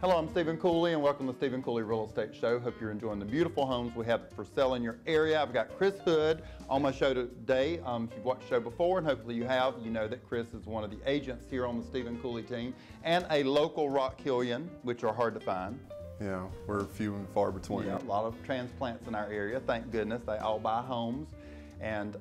Hello, I'm Stephen Cooley and welcome to Stephen Cooley Real Estate Show. Hope you're enjoying the beautiful homes we have for sale in your area. I've got Chris Hood on my show today. If you've watched the show before, and hopefully you have, you know that Chris is one of the agents here on the Stephen Cooley team and a local Rockhillian, which are hard to find. Yeah, we're few and far between. Yeah, a lot of transplants in our area. Thank goodness they all buy homes. And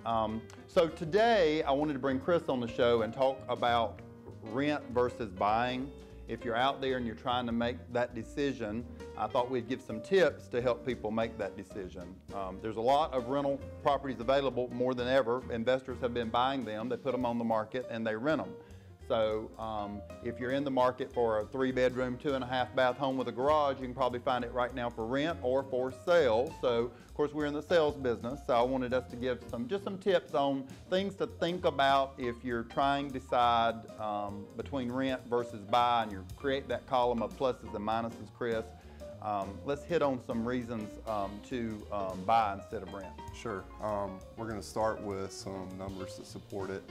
so today I wanted to bring Chris on the show and talk about rent versus buying. If you're out there and you're trying to make that decision, I thought we'd give some tips to help people make that decision. There's a lot of rental properties available more than ever. Investors have been buying them. They put them on the market and they rent them. So if you're in the market for a 3-bedroom, 2.5-bath home with a garage, you can probably find it right now for rent or for sale. So of course we're in the sales business, so I wanted us to give just some tips on things to think about if you're trying to decide between rent versus buy, and you create that column of pluses and minuses, Chris. Let's hit on some reasons to buy instead of rent. Sure. We're going to start with some numbers that support it.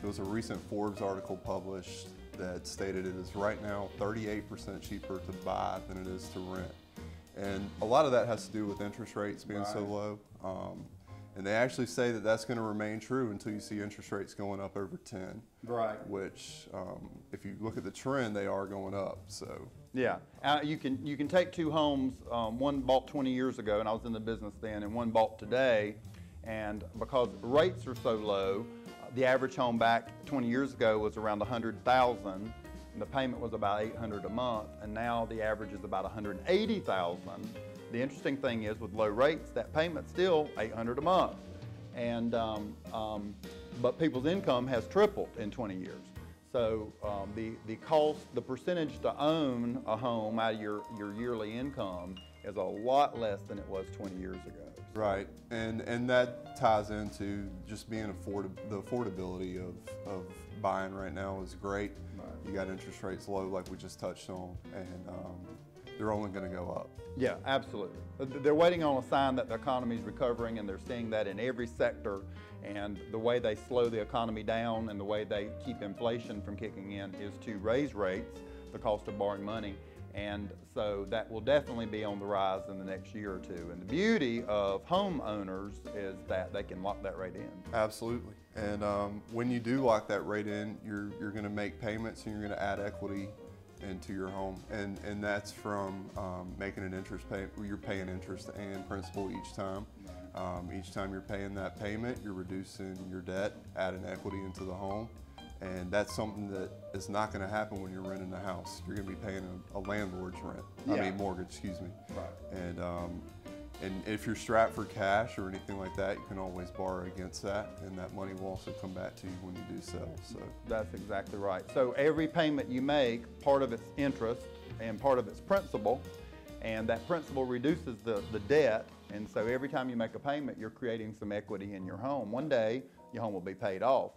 There was a recent Forbes article published that stated it is right now 38% cheaper to buy than it is to rent. And a lot of that has to do with interest rates being so low. And they actually say that that's going to remain true until you see interest rates going up over 10. Right. Which, if you look at the trend, they are going up. So. Yeah, you can take two homes, one bought 20 years ago, and I was in the business then, and one bought today. And because rates are so low, the average home back 20 years ago was around $100,000, and the payment was about $800 a month, and now the average is about $180,000. The interesting thing is, with low rates, that payment's still $800 a month, and but people's income has tripled in 20 years. So the cost, the percentage to own a home out of your yearly income is a lot less than it was 20 years ago. So. Right, and that ties into just being the affordability of buying right now is great. Right. You got interest rates low, like we just touched on, and they're only going to go up. Yeah, absolutely. They're waiting on a sign that the economy is recovering, and they're seeing that in every sector. And the way they slow the economy down and the way they keep inflation from kicking in is to raise rates, the cost of borrowing money. And so that will definitely be on the rise in the next year or two. And the beauty of homeowners is that they can lock that rate in. Absolutely. And when you do lock that rate in, you're going to make payments and you're going to add equity into your home. And that's from making an interest payment. You're paying interest and principal each time. Each time you're paying that payment, you're reducing your debt, adding equity into the home. And that's something that is not going to happen when you're renting a house. You're going to be paying a landlord's rent. Yeah. I mean mortgage, excuse me. Right. And if you're strapped for cash or anything like that, you can always borrow against that, and that money will also come back to you when you do sell. So that's exactly right. So every payment you make, part of it's interest and part of it's principal, and that principal reduces the debt. And so every time you make a payment, you're creating some equity in your home. One day, your home will be paid off.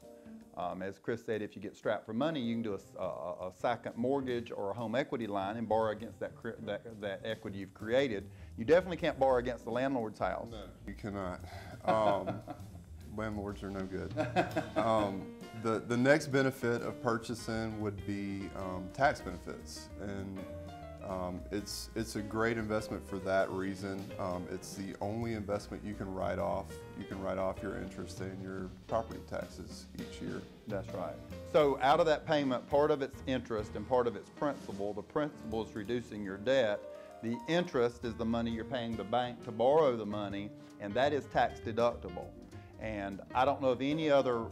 As Chris said, if you get strapped for money, you can do a second mortgage or a home equity line and borrow against that equity you've created. You definitely can't borrow against the landlord's house. No, you cannot. Landlords are no good. The next benefit of purchasing would be tax benefits, and it's a great investment for that reason. It's the only investment you can write off. You can write off your interest and your property taxes each year. That's right. So out of that payment, part of it's interest and part of it's principal. The principal is reducing your debt. The interest is the money you're paying the bank to borrow the money, and that is tax deductible. And I don't know of any other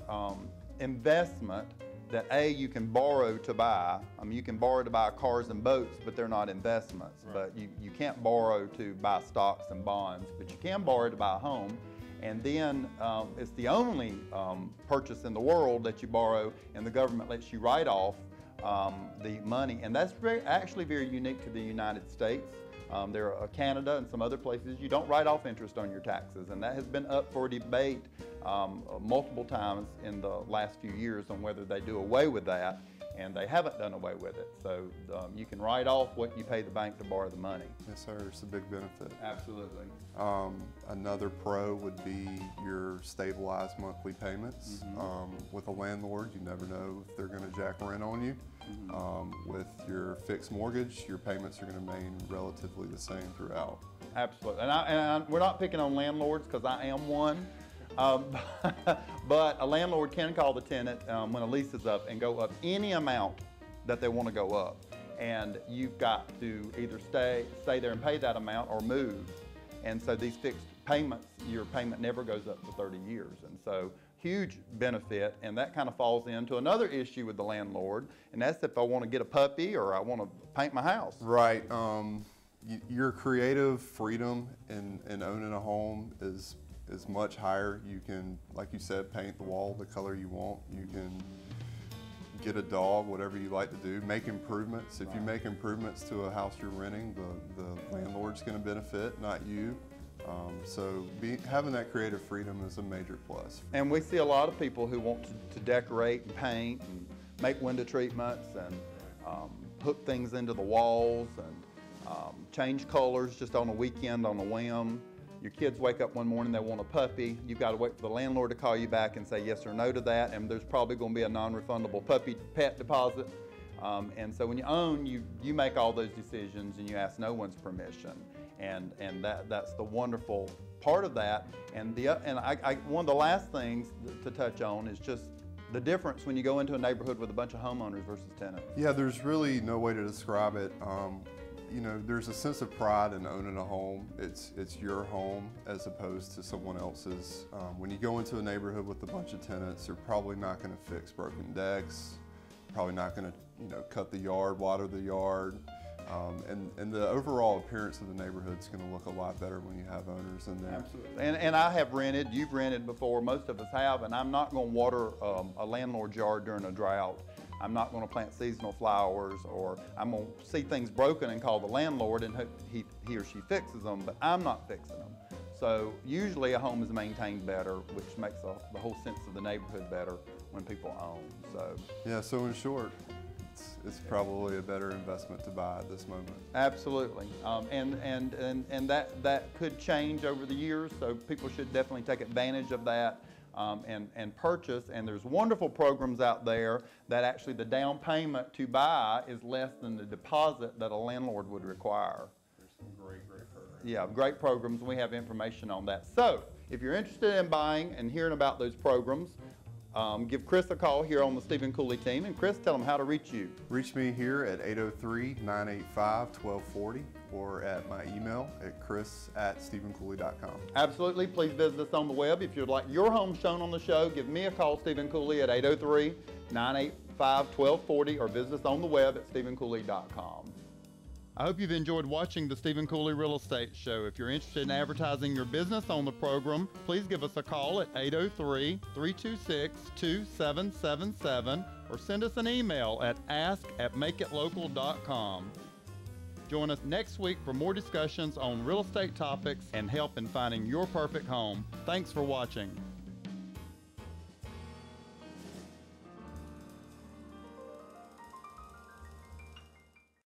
investment that A, you can borrow to buy. I mean, you can borrow to buy cars and boats, but they're not investments. Right. But you can't borrow to buy stocks and bonds, but you can borrow to buy a home. And then it's the only purchase in the world that you borrow, and the government lets you write off the money. And that's actually very unique to the United States. There are Canada and some other places, you don't write off interest on your taxes, and that has been up for debate multiple times in the last few years on whether they do away with that. and they haven't done away with it. So you can write off what you pay the bank to borrow the money. Yes, sir. It's a big benefit. Absolutely. Another pro would be your stabilized monthly payments. Mm-hmm. With a landlord, you never know if they're going to jack rent on you. Mm-hmm. With your fixed mortgage, your payments are going to remain relatively the same throughout. Absolutely. And we're not picking on landlords because I am one. But a landlord can call the tenant when a lease is up and go up any amount that they want to go up. And you've got to either stay there and pay that amount or move. And so these fixed payments, your payment never goes up for 30 years. And so huge benefit, and that kind of falls into another issue with the landlord, and that's if I want to get a puppy or I want to paint my house. Right. Your creative freedom in owning a home is much higher. You can, like you said, paint the wall the color you want. You can get a dog, whatever you like to do. Make improvements. If you make improvements to a house you're renting, the landlord's going to benefit, not you. So having that creative freedom is a major plus. And we see a lot of people who want to decorate and paint and make window treatments and hook things into the walls and change colors just on a weekend on a whim. Your kids wake up one morning, they want a puppy. You've got to wait for the landlord to call you back and say yes or no to that, and there's probably going to be a non-refundable puppy pet deposit. And so when you own, you make all those decisions and you ask no one's permission. And that's the wonderful part of that. And one of the last things to touch on is just the difference when you go into a neighborhood with a bunch of homeowners versus tenants. Yeah, there's really no way to describe it. You know, there's a sense of pride in owning a home. It's your home as opposed to someone else's. When you go into a neighborhood with a bunch of tenants, they're probably not going to fix broken decks, probably not going to, you know, cut the yard, water the yard, and the overall appearance of the neighborhood is going to look a lot better when you have owners in there. Absolutely. And I have rented. You've rented before. Most of us have. And I'm not going to water a landlord's yard during a drought. I'm not going to plant seasonal flowers, or I'm going to see things broken and call the landlord and hope he or she fixes them, but I'm not fixing them. So usually a home is maintained better, which makes the whole sense of the neighborhood better when people own. So yeah, so in short, it's probably a better investment to buy at this moment. Absolutely. And that could change over the years, so people should definitely take advantage of that. And purchase, and there's wonderful programs out there that actually the down payment to buy is less than the deposit that a landlord would require. There's some great programs. Yeah, great programs. We have information on that. So if you're interested in buying and hearing about those programs, give Chris a call here on the Stephen Cooley team. And Chris, tell them how to reach you. Reach me here at 803-985-1240 or at my email at chris@stephencooley.com. Absolutely. Please visit us on the web. If you'd like your home shown on the show, give me a call, Stephen Cooley, at 803-985-1240 or visit us on the web at stephencooley.com. I hope you've enjoyed watching the Stephen Cooley Real Estate Show. If you're interested in advertising your business on the program, please give us a call at 803-326-2777 or send us an email at ask@makeitlocal.com. Join us next week for more discussions on real estate topics and help in finding your perfect home. Thanks for watching.